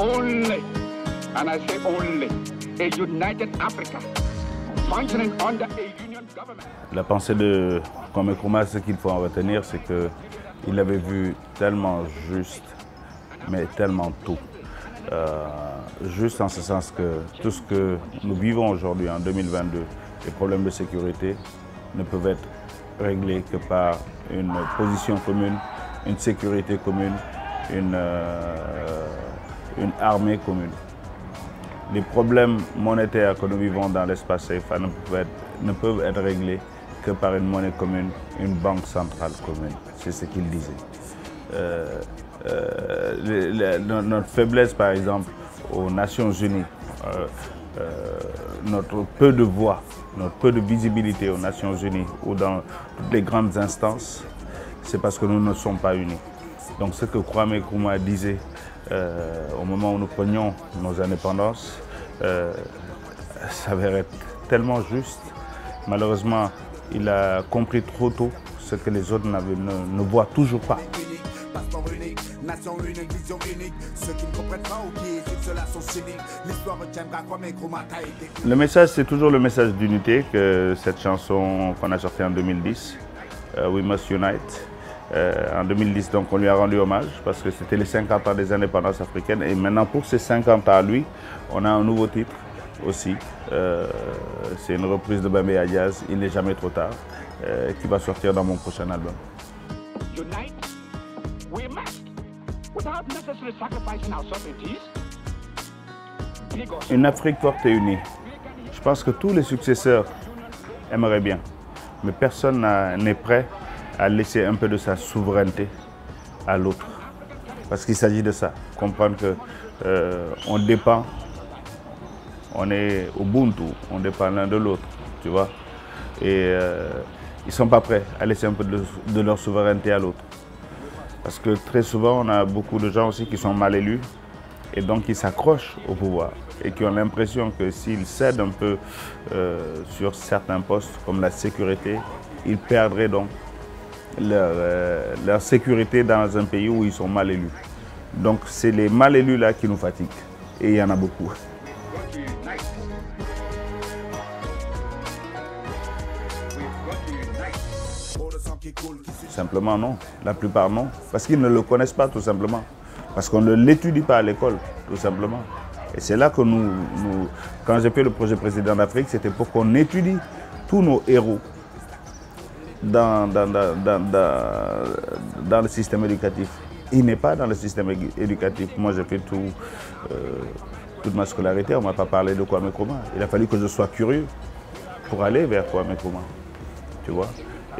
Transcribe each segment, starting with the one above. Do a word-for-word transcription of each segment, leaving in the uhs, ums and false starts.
only, and I say only, a united Africa functioning under a union government. La pensée de Kwame Nkrumah, ce qu'il faut en retenir, c'est qu'il avait vu tellement juste, mais tellement tôt. Euh, juste en ce sens que tout ce que nous vivons aujourd'hui, en deux mille vingt-deux, les problèmes de sécurité ne peuvent être réglés que par une position commune, une sécurité commune, une, euh, une armée commune. Les problèmes monétaires que nous vivons dans l'espace C F A ne peuvent être, ne peuvent être réglés que par une monnaie commune, une banque centrale commune. C'est ce qu'il disait. Euh, Euh, les, les, notre faiblesse, par exemple, aux Nations Unies, euh, euh, notre peu de voix, notre peu de visibilité aux Nations Unies ou dans toutes les grandes instances, c'est parce que nous ne sommes pas unis. Donc ce que Kwame Nkrumah disait euh, au moment où nous prenions nos indépendances, euh, s'avère être tellement juste. Malheureusement, il a compris trop tôt ce que les autres ne, ne voient toujours pas. Nation unique, vision unique, ceux qui ne comprennent pas ou qui écrivent cela sont cyniques. L'histoire retiendra comme un Nkrumah a été. Le message, c'est toujours le message d'unité que cette chanson qu'on a sortie en deux mille dix, euh, We Must Unite, euh, en deux mille dix, donc on lui a rendu hommage parce que c'était les cinquante ans des indépendances africaines. Et maintenant, pour ces cinquante ans à lui, on a un nouveau titre aussi. Euh, c'est une reprise de Bambé Adiaz, Il n'est jamais trop tard, euh, qui va sortir dans mon prochain album. Unite, we must. Une Afrique forte et unie. Je pense que tous les successeurs aimeraient bien, mais personne n'est prêt à laisser un peu de sa souveraineté à l'autre. Parce qu'il s'agit de ça, comprendre que euh, on dépend, on est Ubuntu, on dépend l'un de l'autre, tu vois. Et euh, ils ne sont pas prêts à laisser un peu de, de leur souveraineté à l'autre. Parce que très souvent, on a beaucoup de gens aussi qui sont mal élus et donc qui s'accrochent au pouvoir et qui ont l'impression que s'ils cèdent un peu euh, sur certains postes comme la sécurité, ils perdraient donc leur, euh, leur sécurité dans un pays où ils sont mal élus. Donc c'est les mal élus là qui nous fatiguent et il y en a beaucoup. Simplement non, la plupart non, parce qu'ils ne le connaissent pas tout simplement, parce qu'on ne l'étudie pas à l'école tout simplement. Et c'est là que nous, nous quand j'ai fait le projet Président d'Afrique, c'était pour qu'on étudie tous nos héros dans, dans, dans, dans, dans, dans le système éducatif. Il n'est pas dans le système éducatif. Moi j'ai fait tout, euh, toute ma scolarité, on ne m'a pas parlé de Kwame Nkrumah. Il a fallu que je sois curieux pour aller vers Kwame Nkrumah, tu vois.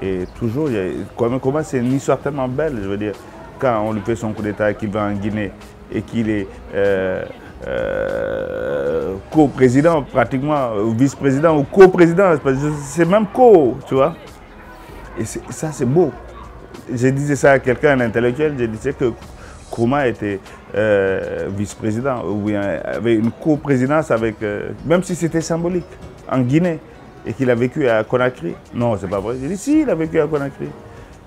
Et toujours, Kwame Nkrumah, c'est une histoire tellement belle, je veux dire, quand on lui fait son coup d'État, qu'il va en Guinée et qu'il est euh, euh, co-président pratiquement, ou vice-président, ou co-président, c'est même co, tu vois. Et ça, c'est beau. Je disais ça à quelqu'un, un intellectuel, je disais que Nkrumah était euh, vice-président, ou avait une co-présidence avec, euh, même si c'était symbolique, en Guinée. Et qu'il a vécu à Conakry. Non, c'est pas vrai. J'ai dit, si, il a vécu à Conakry.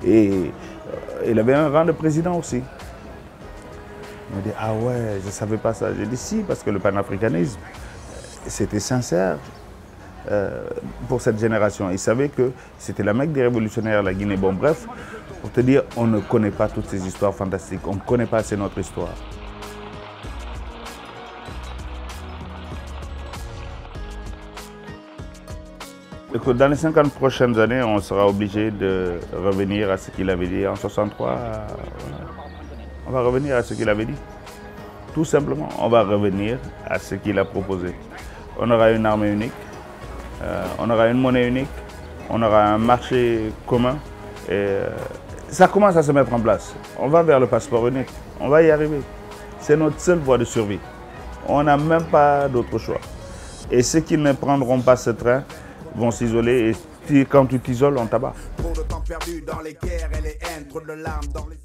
Et euh, il avait un rang de président aussi. Il m'a dit, ah ouais, je ne savais pas ça. J'ai dit, si, parce que le panafricanisme, c'était sincère euh, pour cette génération. Il savait que c'était la Mecque des révolutionnaires, la Guinée. Bon, bref, pour te dire, on ne connaît pas toutes ces histoires fantastiques. On ne connaît pas assez notre histoire. Dans les cinquante prochaines années, on sera obligé de revenir à ce qu'il avait dit en soixante-trois. On va revenir à ce qu'il avait dit. Tout simplement, on va revenir à ce qu'il a proposé. On aura une armée unique, euh, on aura une monnaie unique, on aura un marché commun. Et, euh, ça commence à se mettre en place. On va vers le passeport unique. On va y arriver. C'est notre seule voie de survie. On n'a même pas d'autre choix. Et ceux qui ne prendront pas ce train vont s'isoler et quand tu t'isoles, on t'abat. Trop de temps perdu dans les guerres et les haines, trop de larmes dans les...